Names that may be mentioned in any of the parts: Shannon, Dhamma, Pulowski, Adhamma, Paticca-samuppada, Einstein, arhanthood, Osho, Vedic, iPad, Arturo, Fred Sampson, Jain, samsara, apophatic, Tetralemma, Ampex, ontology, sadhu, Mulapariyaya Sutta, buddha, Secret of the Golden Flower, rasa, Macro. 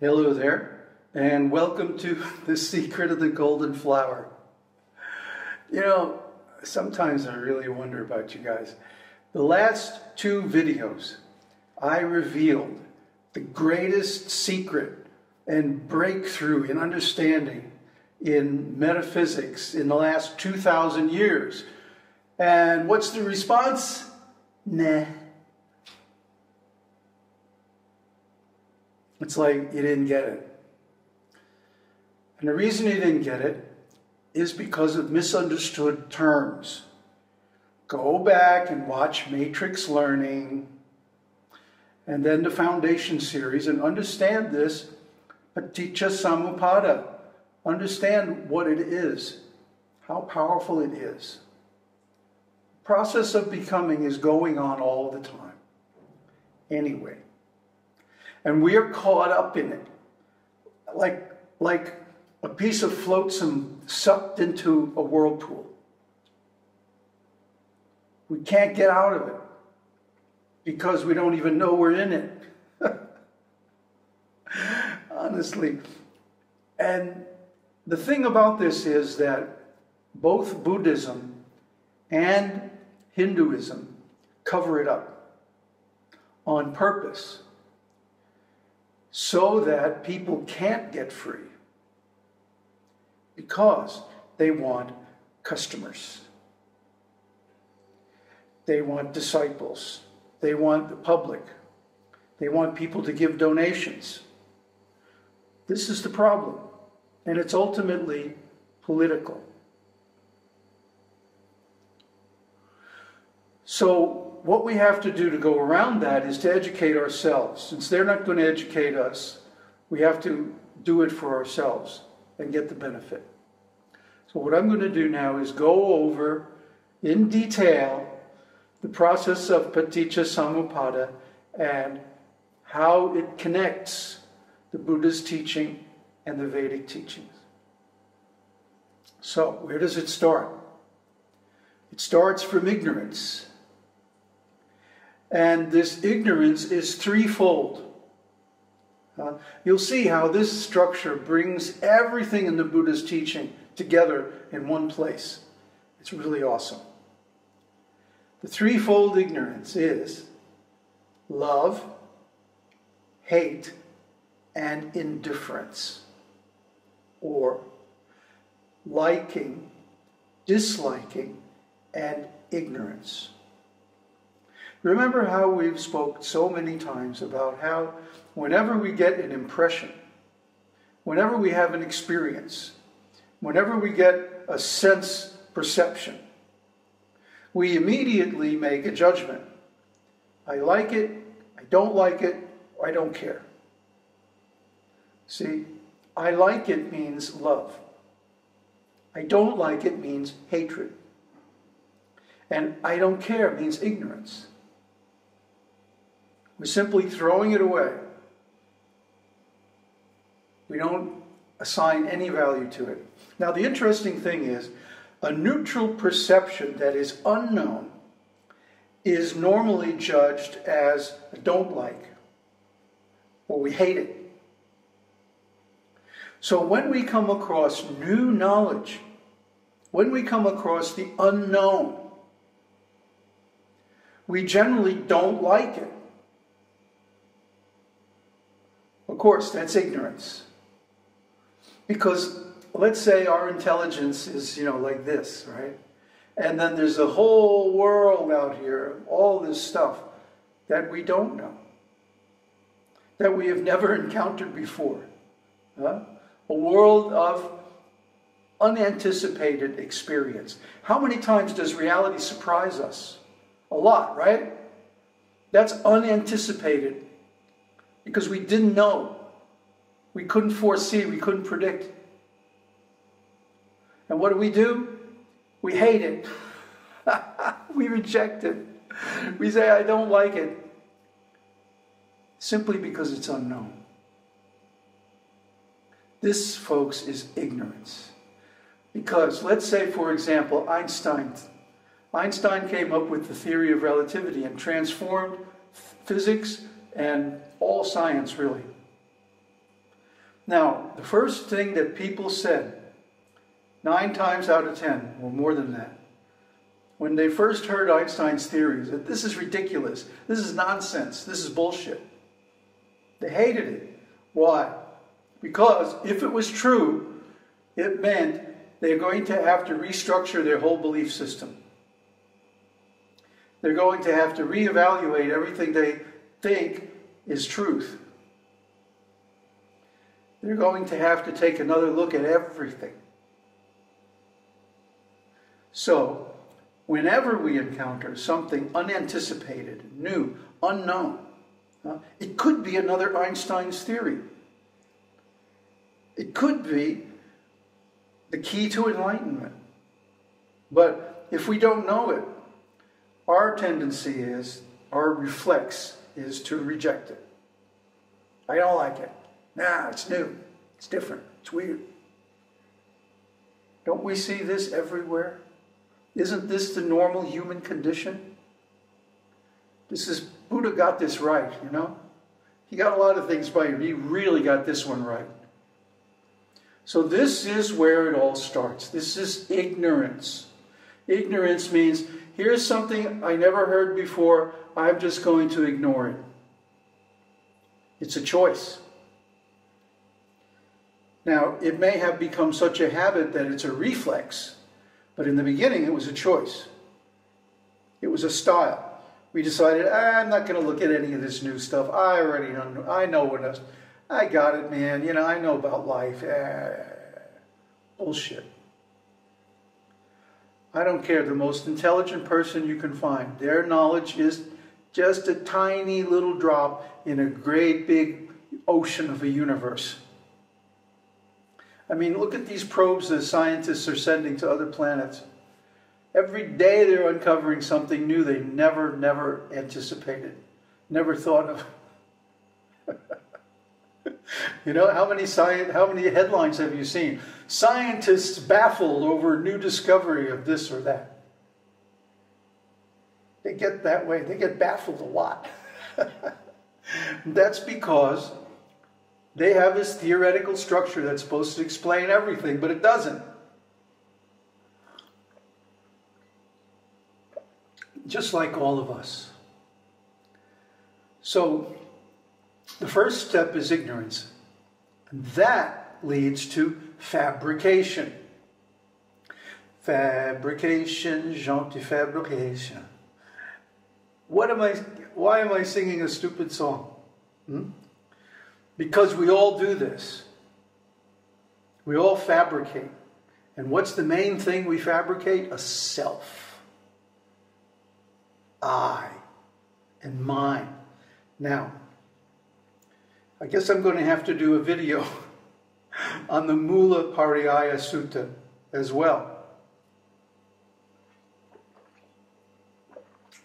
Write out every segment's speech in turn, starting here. Hello there, and welcome to The Secret of the Golden Flower. You know, sometimes I really wonder about you guys. The last two videos, I revealed the greatest secret and breakthrough in understanding in metaphysics in the last 2,000 years. And what's the response? Nah. It's like you didn't get it. And the reason you didn't get it is because of misunderstood terms. Go back and watch Matrix Learning and then the Foundation series and understand this Paticca-samuppada. Understand what it is, how powerful it is. The process of becoming is going on all the time. Anyway. And we are caught up in it, like a piece of flotsam sucked into a whirlpool. We can't get out of it because we don't even know we're in it. Honestly. And the thing about this is that both Buddhism and Hinduism cover it up on purpose, so that people can't get free because they want customers. They want disciples. They want the public. They want people to give donations. This is the problem, and it's ultimately political. So what we have to do to go around that is to educate ourselves. Since they're not going to educate us, we have to do it for ourselves and get the benefit. So what I'm going to do now is go over in detail the process of Paticca-samuppada and how it connects the Buddha's teaching and the Vedic teachings. So where does it start? It starts from ignorance. And this ignorance is threefold. You'll see how this structure brings everything in the Buddha's teaching together in one place. It's really awesome. The threefold ignorance is love, hate, and indifference, or liking, disliking, and ignorance. Remember how we've spoken so many times about how whenever we get an impression, whenever we have an experience, whenever we get a sense perception, we immediately make a judgment. I like it, I don't like it, or I don't care. See, I like it means love. I don't like it means hatred. And I don't care means ignorance. We're simply throwing it away. We don't assign any value to it. Now, the interesting thing is, a neutral perception that is unknown is normally judged as I don't like, or we hate it. So when we come across new knowledge, when we come across the unknown, we generally don't like it. Of course, that's ignorance. Because let's say our intelligence is, like this, right? And then there's a whole world out here, all this stuff that we don't know, that we have never encountered before. A world of unanticipated experience. How many times does reality surprise us? A lot, right? That's unanticipated. Because we didn't know. We couldn't foresee. We couldn't predict. And what do we do? We hate it. We reject it. We say, I don't like it. Simply because it's unknown. This, folks, is ignorance. Because, let's say, for example, Einstein came up with the theory of relativity and transformed physics and all science, really. Now, the first thing that people said, 9 times out of 10, or more than that, when they first heard Einstein's theories, that this is ridiculous, this is nonsense, this is bullshit. They hated it. Why? Because if it was true, it meant they're going to have to restructure their whole belief system. They're going to have to reevaluate everything they think is truth. They're going to have to take another look at everything. So, whenever we encounter something unanticipated, new, unknown, it could be another Einstein's theory. It could be the key to enlightenment. But if we don't know it, our tendency is, our reflex is to reject it. I don't like it. Nah, it's new. It's different. It's weird. Don't we see this everywhere? Isn't this the normal human condition? This is, Buddha got this right, you know? He got a lot of things right, but he really got this one right. So this is where it all starts. This is ignorance. Ignorance means, here's something I never heard before, I'm just going to ignore it. It's a choice. Now, it may have become such a habit that it's a reflex, but in the beginning it was a choice. It was a style. We decided, I'm not going to look at any of this new stuff. I already know, I know what else. I got it, man. You know, I know about life. Bullshit. I don't care. The most intelligent person you can find, their knowledge is just a tiny little drop in a great big ocean of a universe. I mean, look at these probes that scientists are sending to other planets. Every day they're uncovering something new they never anticipated, never thought of. You know, how many headlines have you seen? Scientists baffled over new discovery of this or that. They get that way. They get baffled a lot. That's because they have this theoretical structure that's supposed to explain everything, but it doesn't. Just like all of us. So, the first step is ignorance. That leads to fabrication. Fabrication, gentil fabrication. Why am I singing a stupid song? Because we all do this. We all fabricate. And what's the main thing we fabricate? A self. I and mine. Now, I guess I'm going to have to do a video on the Mulapariyaya Sutta as well.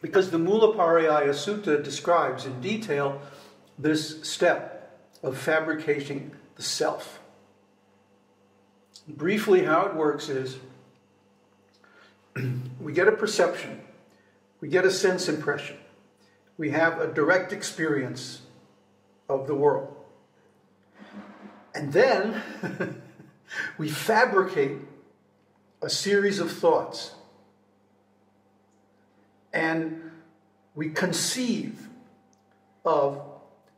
Because the Mulapariyaya Sutta describes in detail this step of fabricating the self. Briefly, how it works is we get a perception, we get a sense impression, we have a direct experience of the world. And then we fabricate a series of thoughts and we conceive of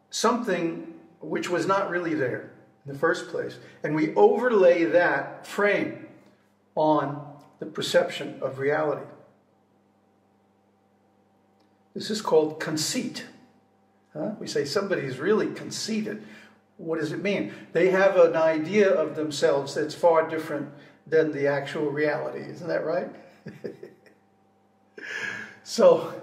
something which was not really there in the first place. And we overlay that frame on the perception of reality. This is called conceit. Huh? We say somebody's really conceited. What does it mean? They have an idea of themselves that's far different than the actual reality. Isn't that right? So,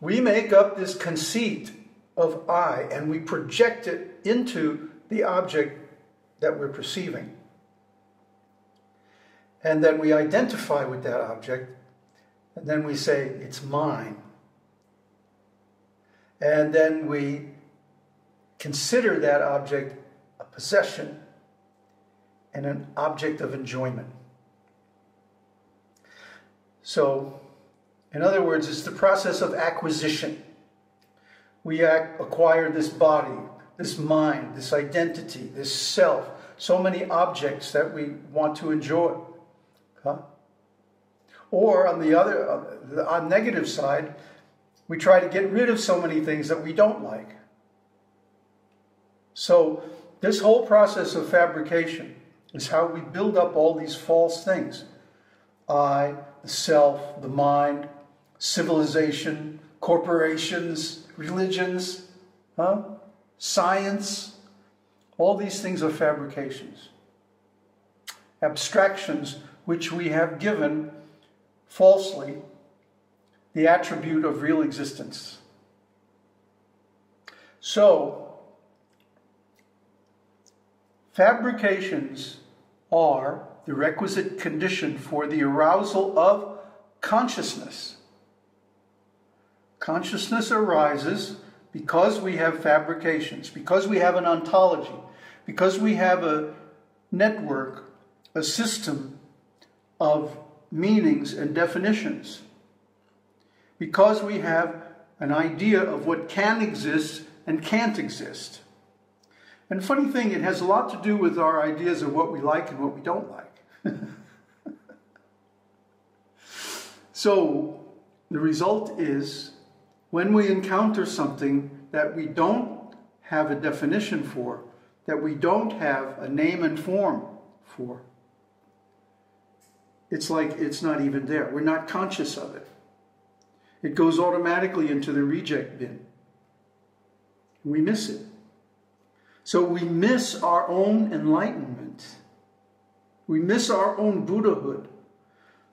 we make up this conceit of I, and we project it into the object that we're perceiving. And then we identify with that object, and then we say, it's mine. And then we consider that object a possession and an object of enjoyment. So, in other words, it's the process of acquisition. We acquire this body, this mind, this identity, this self, so many objects that we want to enjoy. Huh? Or on the other, on negative side, we try to get rid of so many things that we don't like. So this whole process of fabrication is how we build up all these false things. I, the self, the mind, civilization, corporations, religions, huh? Science. All these things are fabrications. Abstractions which we have given falsely the attribute of real existence. So, fabrications are the requisite condition for the arousal of consciousness. Consciousness arises because we have fabrications, because we have an ontology, because we have a network, a system of meanings and definitions. Because we have an idea of what can exist and can't exist. And funny thing, it has a lot to do with our ideas of what we like and what we don't like. So, the result is, when we encounter something that we don't have a definition for, that we don't have a name and form for, it's like it's not even there. We're not conscious of it. It goes automatically into the reject bin. We miss it. So we miss our own enlightenment. We miss our own Buddhahood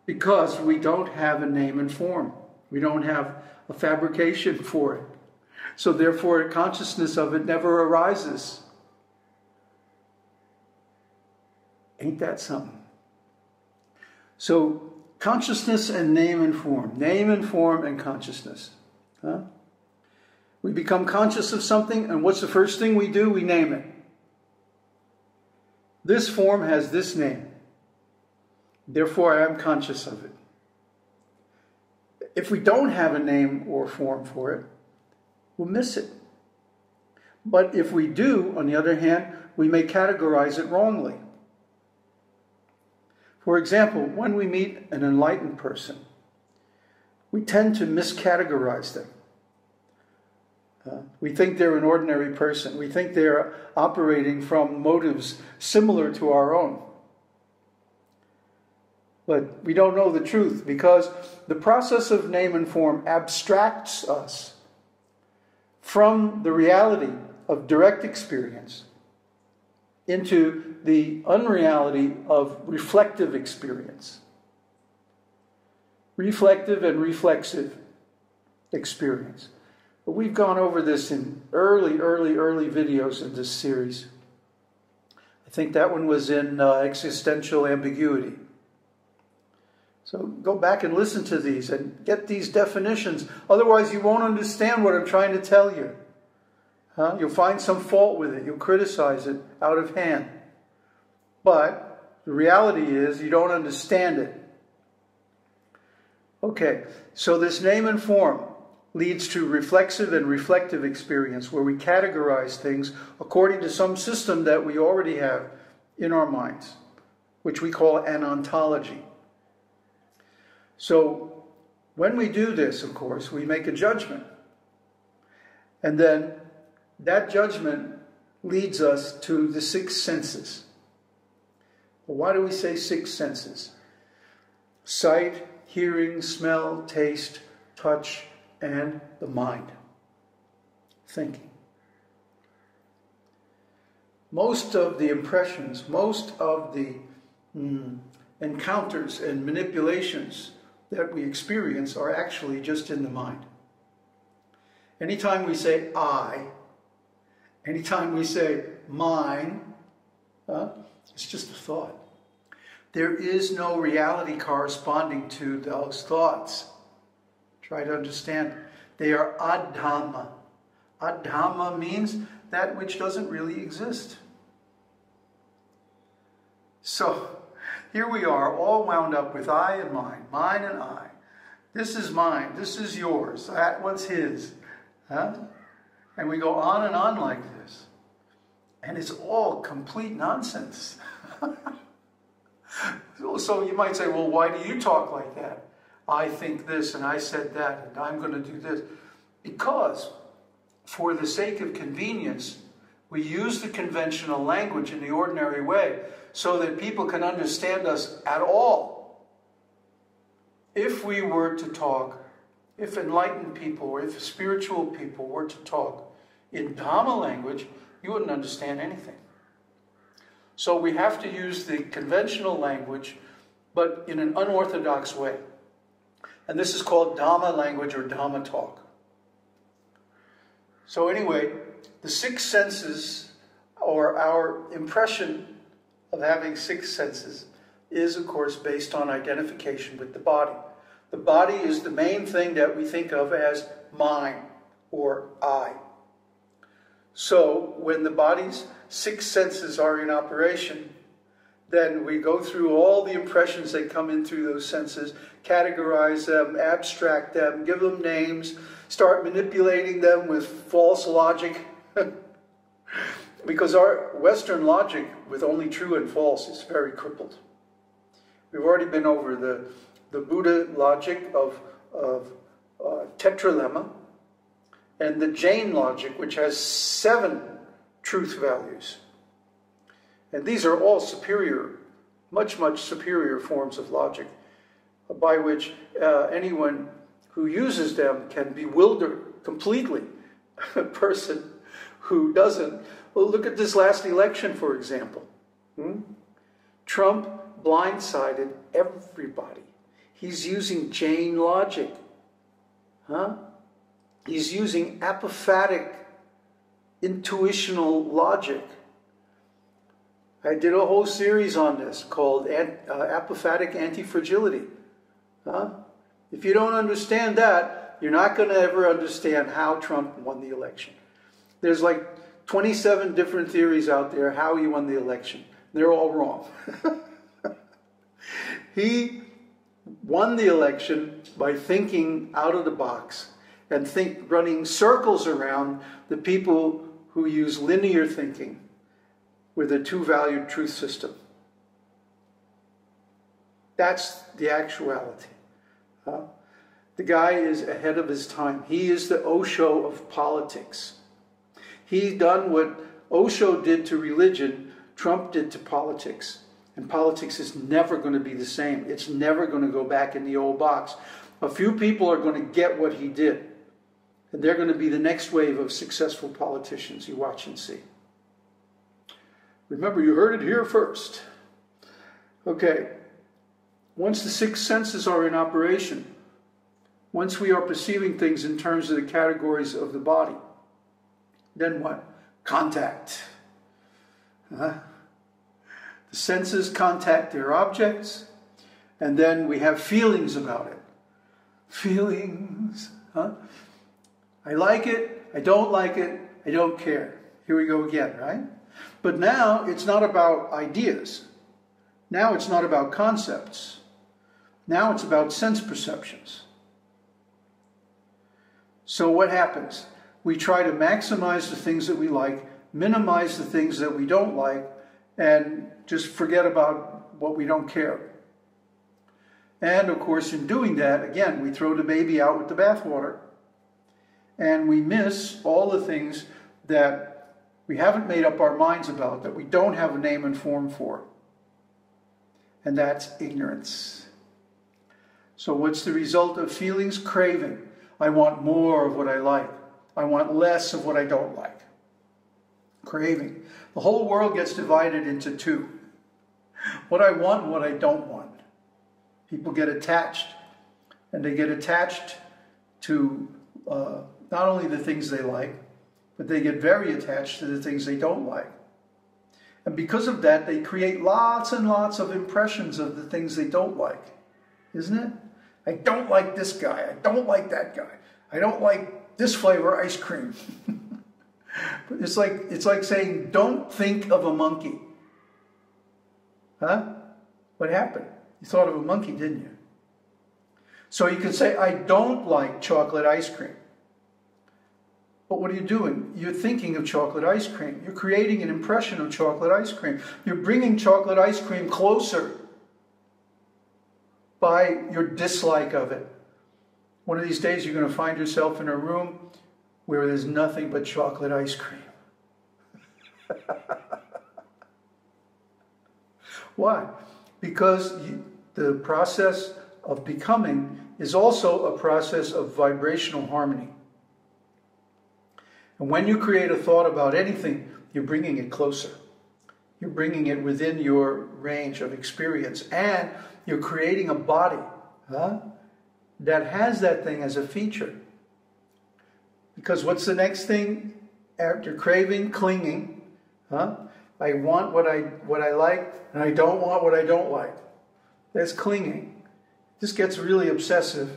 because we don't have a name and form. We don't have a fabrication for it. So therefore, a consciousness of it never arises. Ain't that something? So, consciousness and name and form and consciousness. Huh? We become conscious of something, and what's the first thing we do? We name it. This form has this name. Therefore, I am conscious of it. If we don't have a name or form for it, we'll miss it. But if we do, on the other hand, we may categorize it wrongly. For example, when we meet an enlightened person, we tend to miscategorize them. We think they're an ordinary person. We think they're operating from motives similar to our own. But we don't know the truth because the process of name and form abstracts us from the reality of direct experience into the unreality of reflective experience. Reflective and reflexive experience. But we've gone over this in early videos in this series. I think that one was in existential ambiguity. So go back and listen to these and get these definitions. Otherwise you won't understand what I'm trying to tell you. Huh? You'll find some fault with it. You'll criticize it out of hand. But the reality is you don't understand it. Okay, so this name and form leads to reflexive and reflective experience where we categorize things according to some system that we already have in our minds, which we call an ontology. So when we do this, of course, we make a judgment. And then that judgment leads us to the six senses. Why do we say six senses? Sight, hearing, smell, taste, touch, and the mind. Thinking. Most of the impressions, most of the encounters and manipulations that we experience are actually just in the mind. Anytime we say I, anytime we say mine, it's just a thought. There is no reality corresponding to those thoughts. Try to understand. They are adhamma. Adhamma means that which doesn't really exist. So here we are, all wound up with I and mine, mine and I. This is mine, this is yours, that one's his. Huh? And we go on and on like this. And it's all complete nonsense. So you might say, well, why do you talk like that? I think this, and I said that, and I'm going to do this. Because, for the sake of convenience, we use the conventional language in the ordinary way so that people can understand us at all. If we were to talk, if enlightened people or if spiritual people were to talk in Dhamma language, you wouldn't understand anything. So we have to use the conventional language, but in an unorthodox way. And this is called Dhamma language or Dhamma talk. So anyway, the six senses, or our impression of having six senses, is of course based on identification with the body. The body is the main thing that we think of as mine or I. So when the body's six senses are in operation, then we go through all the impressions that come in through those senses, categorize them, abstract them, give them names, start manipulating them with false logic. Because our Western logic with only true and false is very crippled. We've already been over the Buddha logic of Tetralemma, and the Jain logic, which has 7 truth values. And these are all superior, much, much superior forms of logic, by which anyone who uses them can bewilder completely a person who doesn't. Well, look at this last election, for example. Trump blindsided everybody. He's using Jain logic. Huh? He's using apophatic, intuitional logic. I did a whole series on this called Apophatic Anti-Fragility. Huh? If you don't understand that, you're not going to ever understand how Trump won the election. There's like 27 different theories out there how he won the election. They're all wrong. He won the election by thinking out of the box and running circles around the people who use linear thinking with a two-valued truth system. That's the actuality. The guy is ahead of his time. He is the Osho of politics. He's done what Osho did to religion, Trump did to politics. And politics is never going to be the same. It's never going to go back in the old box. A few people are going to get what he did. And they're going to be the next wave of successful politicians. You watch and see. Remember, you heard it here first. Okay. Once the six senses are in operation, once we are perceiving things in terms of the categories of the body, then what? Contact. The senses contact their objects, and then we have feelings about it. Feelings. Huh? I like it. I don't like it. I don't care. Here we go again, right? But now it's not about ideas. Now it's not about concepts. Now it's about sense perceptions. So what happens? We try to maximize the things that we like, minimize the things that we don't like, and just forget about what we don't care. And of course, in doing that, again, we throw the baby out with the bathwater. And we miss all the things that we haven't made up our minds about, that we don't have a name and form for. And that's ignorance. So what's the result of feelings? Craving. I want more of what I like. I want less of what I don't like. Craving. The whole world gets divided into two. What I want and what I don't want. People get attached. And they get attached to not only the things they like, but they get very attached to the things they don't like. And because of that, they create lots and lots of impressions of the things they don't like. Isn't it? I don't like this guy. I don't like that guy. I don't like this flavor ice cream. But it's like saying, don't think of a monkey. Huh? What happened? You thought of a monkey, didn't you? So you can say, I don't like chocolate ice cream. But what are you doing? You're thinking of chocolate ice cream. You're creating an impression of chocolate ice cream. You're bringing chocolate ice cream closer by your dislike of it. One of these days you're going to find yourself in a room where there's nothing but chocolate ice cream. Why? Because the process of becoming is also a process of vibrational harmony. And when you create a thought about anything, you're bringing it closer. You're bringing it within your range of experience. And you're creating a body, huh, that has that thing as a feature. Because what's the next thing after craving? Clinging. Huh? I want what I like, and I don't want what I don't like. That's clinging. This gets really obsessive.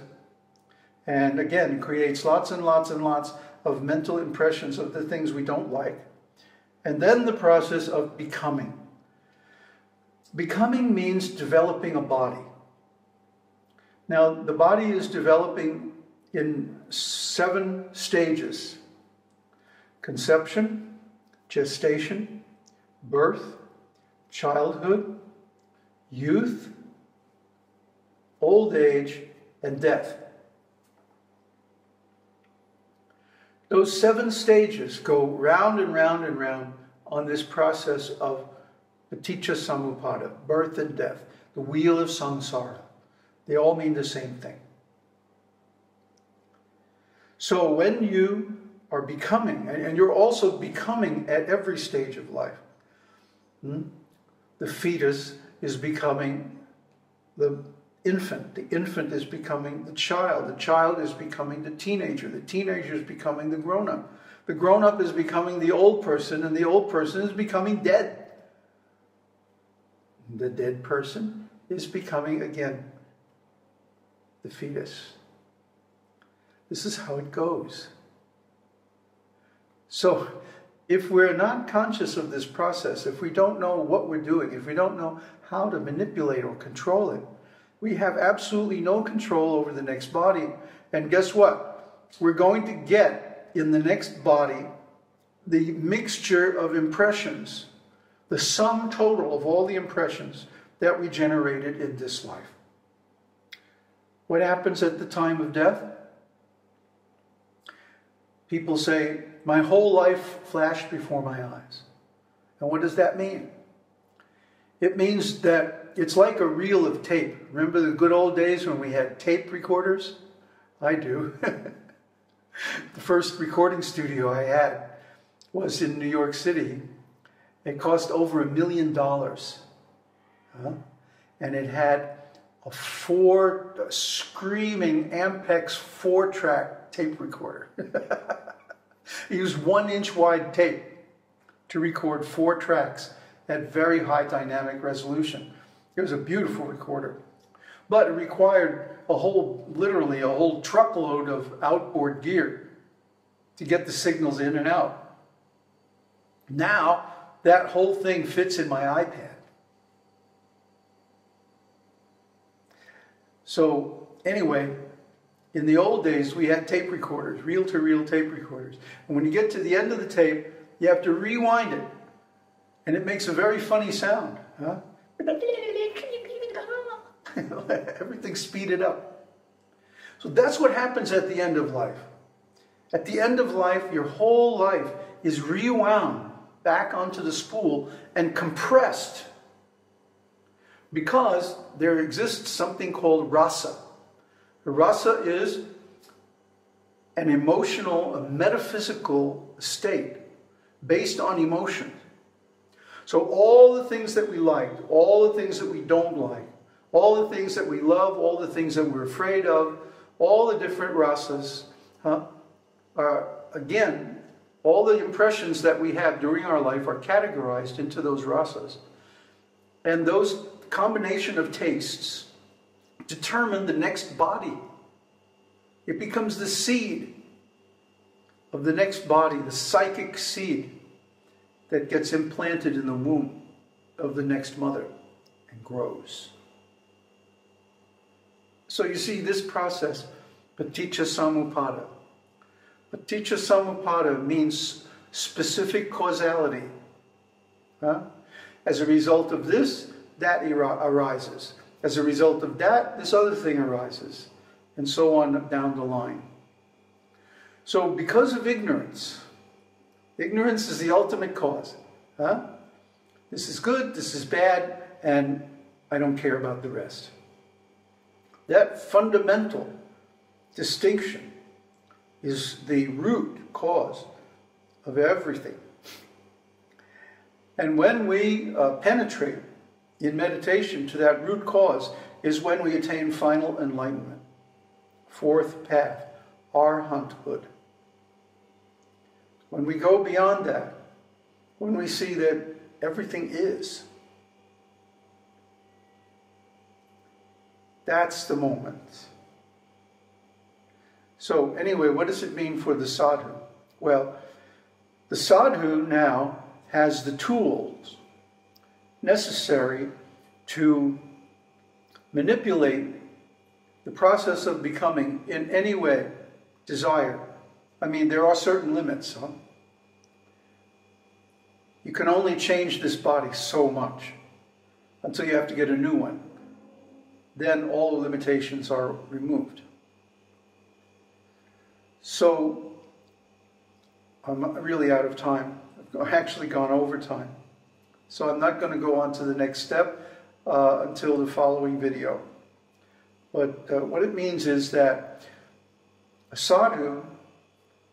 And again, it creates lots and lots and lots of mental impressions of the things we don't like. And then the process of becoming. Becoming means developing a body. Now, the body is developing in 7 stages. Conception, gestation, birth, childhood, youth, old age, and death. Those 7 stages go round and round and round on this process of Paticca-samuppada, birth and death, the wheel of samsara. They all mean the same thing. So when you are becoming, and you're also becoming at every stage of life, the fetus is becoming the infant. The infant is becoming the child. The child is becoming the teenager. The teenager is becoming the grown-up. The grown-up is becoming the old person, and the old person is becoming dead. The dead person is becoming, again, the fetus. This is how it goes. So, if we're not conscious of this process, if we don't know what we're doing, if we don't know how to manipulate or control it, we have absolutely no control over the next body. And guess what? We're going to get, in the next body, the mixture of impressions, the sum total of all the impressions that we generated in this life. What happens at the time of death? People say, my whole life flashed before my eyes. And what does that mean? It means that it's like a reel of tape. Remember the good old days when we had tape recorders? I do. The first recording studio I had was in New York City. It cost over $1 million. And it had a screaming Ampex 4-track tape recorder. It used 1-inch wide tape to record 4 tracks at very high dynamic resolution. It was a beautiful recorder. But it required literally a whole truckload of outboard gear to get the signals in and out. Now, that whole thing fits in my iPad. So anyway, in the old days we had tape recorders, reel-to-reel tape recorders. And when you get to the end of the tape, you have to rewind it. And it makes a very funny sound. Huh? Everything's speeded up. So that's what happens at the end of life. At the end of life, your whole life is rewound back onto the spool and compressed, because there exists something called rasa. Rasa is an emotional, a metaphysical state based on emotion. So all the things that we like, all the things that we don't like, all the things that we love, all the things that we're afraid of, all the different rasas are, again, All the impressions that we have during our life are categorized into those rasas. And those combination of tastes determine the next body. It becomes the seed of the next body, the psychic seed that gets implanted in the womb of the next mother and grows. So you see this process, paticca-samuppada. Paticca-samuppada means specific causality. As a result of this, that arises. As a result of that, this other thing arises. And so on down the line. So because of ignorance, ignorance is the ultimate cause. This is good, this is bad, and I don't care about the rest. That fundamental distinction is the root cause of everything. And when we penetrate in meditation to that root cause is when we attain final enlightenment. Fourth path, arhanthood. When we go beyond that, when we see that everything is, that's the moment. So anyway, what does it mean for the sadhu? Well, the sadhu now has the tools necessary to manipulate the process of becoming in any way desired. I mean, there are certain limits. You can only change this body so much until you have to get a new one. Then all limitations are removed. So I'm really out of time. I've actually gone over time. So I'm not going to go on to the next step until the following video. But what it means is that a sadhu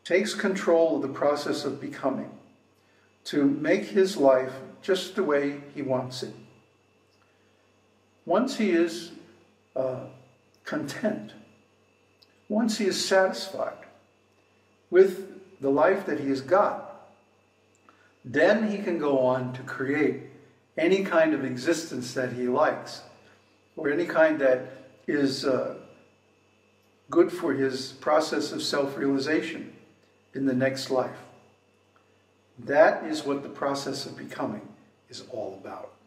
takes control of the process of becoming to make his life just the way he wants it. Once he is content, once he is satisfied with the life that he has got, then he can go on to create any kind of existence that he likes, or any kind that is good for his process of self-realization in the next life. That is what the process of becoming is all about.